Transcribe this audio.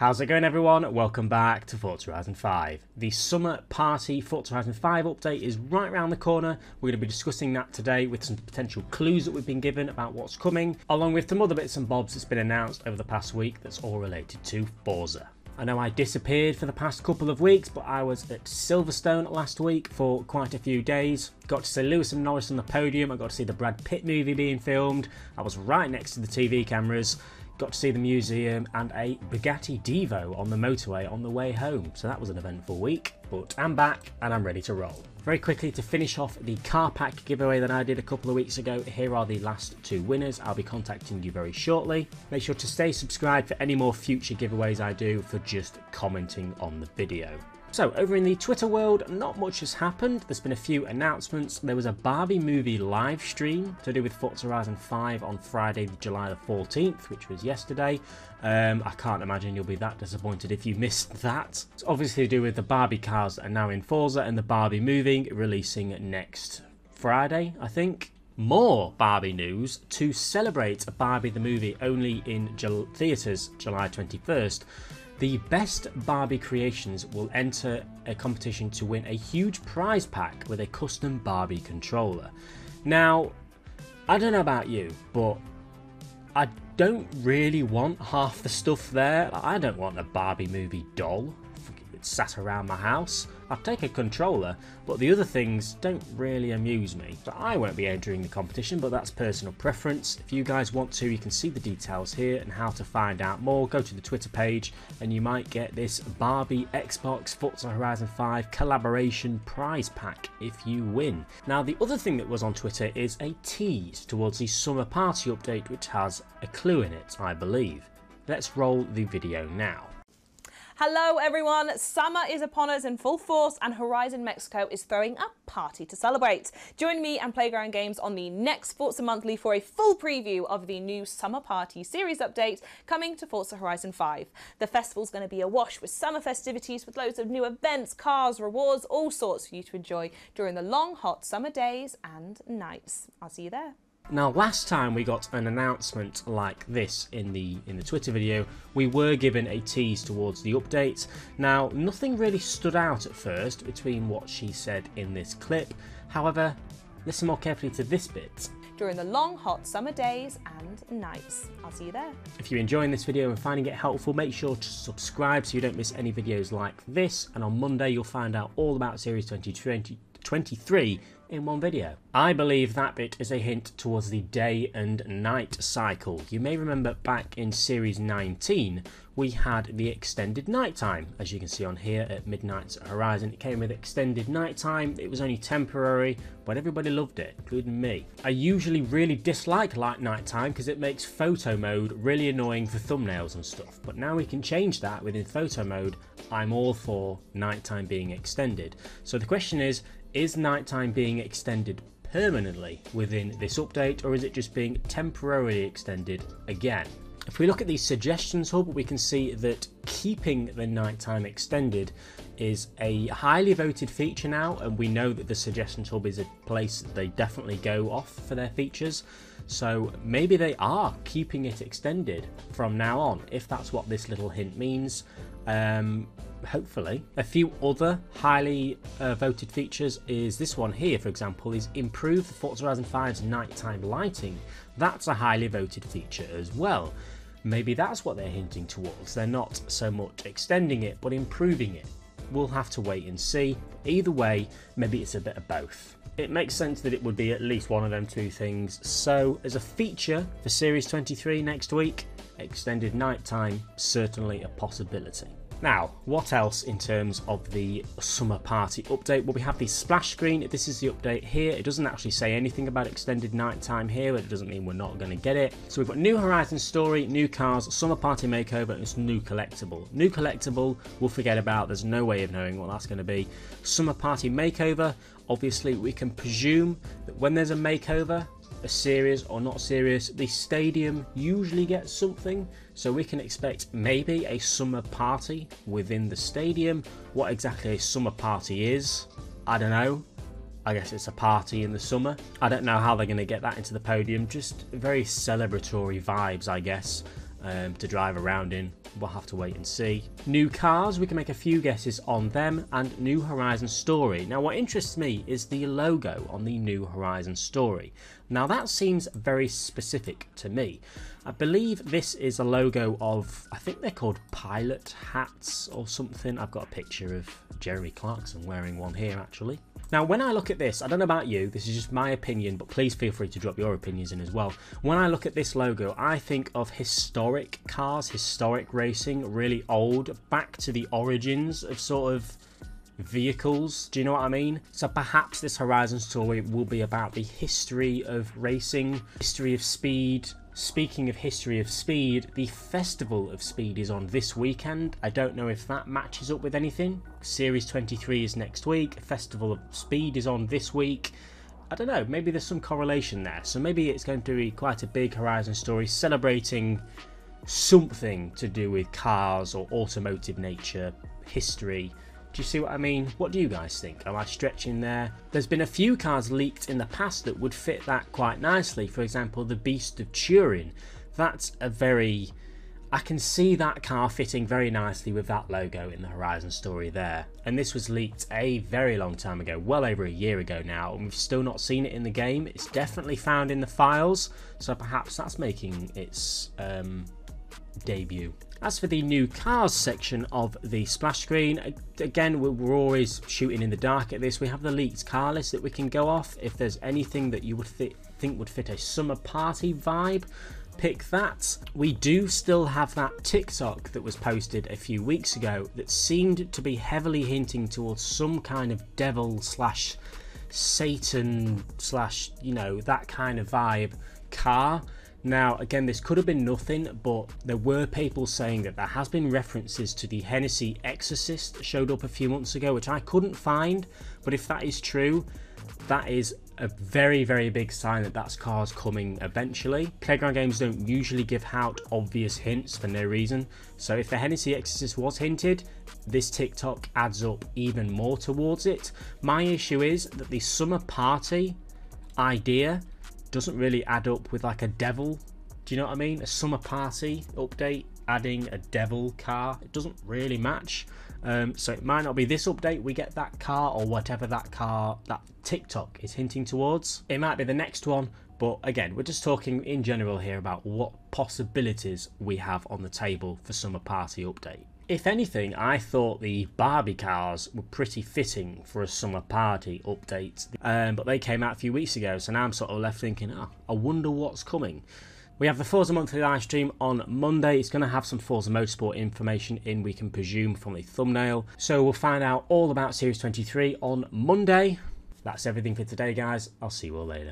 How's it going, everyone? Welcome back to Forza Horizon 5. The summer party Forza Horizon 5 update is right around the corner. We're going to be discussing that today with some potential clues that we've been given about what's coming, along with some other bits and bobs that's been announced over the past week that's all related to Forza. I know I disappeared for the past couple of weeks, but I was at Silverstone last week for quite a few days. Got to see Lewis and Norris on the podium. I got to see the Brad Pitt movie being filmed. I was right next to the TV cameras. Got to see the museum and a Bugatti Devo on the motorway on the way home. So that was an eventful week, but I'm back and I'm ready to roll. Very quickly, to finish off the car pack giveaway that I did a couple of weeks ago, here are the last two winners. I'll be contacting you very shortly. Make sure to stay subscribed for any more future giveaways I do for just commenting on the video. So, over in the Twitter world, not much has happened. There's been a few announcements. There was a Barbie movie live stream to do with Forza Horizon 5 on Friday, July the 14th, which was yesterday. I can't imagine you'll be that disappointed if you missed that. It's obviously to do with the Barbie cars that are now in Forza and the Barbie movie releasing next Friday, I think. More Barbie news to celebrate Barbie the movie only in theatres July 21st. The best Barbie creations will enter a competition to win a huge prize pack with a custom Barbie controller. Now, I don't know about you, but I don't really want half the stuff there. I don't want a Barbie movie doll sat around my house. I'd take a controller, but the other things don't really amuse me. So I won't be entering the competition, but that's personal preference. If you guys want to, you can see the details here and how to find out more. Go to the Twitter page and you might get this Barbie Xbox Forza Horizon 5 collaboration prize pack if you win. Now, the other thing that was on Twitter is a tease towards the summer party update, which has a clue in it, I believe. Let's roll the video now. Hello everyone, summer is upon us in full force and Horizon Mexico is throwing a party to celebrate. Join me and Playground Games on the next Forza Monthly for a full preview of the new Summer Party series update coming to Forza Horizon 5. The festival's going to be awash with summer festivities with loads of new events, cars, rewards, all sorts for you to enjoy during the long hot summer days and nights. I'll see you there. Now, last time we got an announcement like this in the Twitter video, we were given a tease towards the update. Now, nothing really stood out at first between what she said in this clip. However, listen more carefully to this bit. During the long hot summer days and nights. I'll see you there. If you're enjoying this video and finding it helpful, make sure to subscribe so you don't miss any videos like this. And on Monday, you'll find out all about Series 2023 in one video. I believe that bit is a hint towards the day and night cycle. You may remember back in Series 19 we had the extended night time. As you can see on here at Midnight's Horizon, it came with extended night time. It was only temporary, but everybody loved it, including me. I usually really dislike night time because it makes photo mode really annoying for thumbnails and stuff, but now we can change that within photo mode. I'm all for nighttime being extended. So the question is nighttime being extended permanently within this update, or is it just being temporarily extended again? If we look at the suggestions hub, we can see that keeping the nighttime extended is a highly voted feature now, and we know that the suggestions hub is a place they definitely go off for their features. So maybe they are keeping it extended from now on, if that's what this little hint means. Hopefully. A few other highly voted features is this one here, for example, is improve Forza Horizon 5's nighttime lighting. That's a highly voted feature as well. Maybe that's what they're hinting towards. They're not so much extending it, but improving it. We'll have to wait and see. Either way, maybe it's a bit of both. It makes sense that it would be at least one of them two things. So as a feature for Series 23 next week, extended nighttime, certainly a possibility. Now, what else in terms of the summer party update? Well, we have the splash screen. This is the update here. It doesn't actually say anything about extended nighttime here, but it doesn't mean we're not going to get it. So we've got new Horizon story, new cars, summer party makeover, and it's new collectible. New collectible, we'll forget about. There's no way of knowing what that's going to be. Summer party makeover, obviously we can presume that when there's a makeover, a serious or not serious, the stadium usually gets something, so we can expect maybe a summer party within the stadium. What exactly a summer party is, I don't know. I guess it's a party in the summer. I don't know how they're going to get that into the podium. Just very celebratory vibes, I guess. to drive around in. We'll have to wait and see. New cars, we can make a few guesses on them, and New Horizon Story. Now what interests me is the logo on the New Horizon Story. Now that seems very specific to me. I believe this is a logo of, I think they're called pilot hats or something. I've got a picture of Jeremy Clarkson wearing one here actually. Now when I look at this, I don't know about you, this is just my opinion, but please feel free to drop your opinions in as well. When I look at this logo, I think of historic cars, historic racing, really old, back to the origins of sort of vehicles, do you know what I mean? So perhaps this Horizon Story will be about the history of racing, history of speed. Speaking of history of speed, the Festival of Speed is on this weekend. I don't know if that matches up with anything. Series 23 is next week, Festival of Speed is on this week. I don't know, maybe there's some correlation there. So maybe it's going to be quite a big Horizon Story celebrating something to do with cars or automotive nature, history. Do you see what I mean? What do you guys think? Am I stretching there? There's been a few cars leaked in the past that would fit that quite nicely. For example, the Beast of Turin. That's a very... I can see that car fitting very nicely with that logo in the Horizon Story there. And this was leaked a very long time ago, well over a year ago now, and we've still not seen it in the game. It's definitely found in the files, so perhaps that's making its debut. As for the new cars section of the splash screen, again, we're always shooting in the dark at this. We have the leaked car list that we can go off. If there's anything that you would think would fit a summer party vibe, pick that. We do still have that TikTok that was posted a few weeks ago that seemed to be heavily hinting towards some kind of devil slash Satan slash, you know, that kind of vibe car. Now, again, this could have been nothing, but there were people saying that there has been references to the Hennessey Exorcist that showed up a few months ago, which I couldn't find. But if that is true, that is a very, very big sign that that's car's coming eventually. Playground Games don't usually give out obvious hints for no reason. So if the Hennessey Exorcist was hinted, this TikTok adds up even more towards it. My issue is that the summer party idea doesn't really add up with like a devil, do you know what I mean? A summer party update adding a devil car, it doesn't really match. So it might not be this update we get that car, or whatever that car that TikTok is hinting towards. It might be the next one, but again, we're just talking in general here about what possibilities we have on the table for summer party update. If anything, I thought the Barbie cars were pretty fitting for a summer party update, but they came out a few weeks ago, so now I'm sort of left thinking, oh, I wonder what's coming. We have the Forza Monthly live stream on Monday. It's going to have some Forza Motorsport information in, we can presume, from the thumbnail. So we'll find out all about Series 23 on Monday. That's everything for today, guys. I'll see you all later.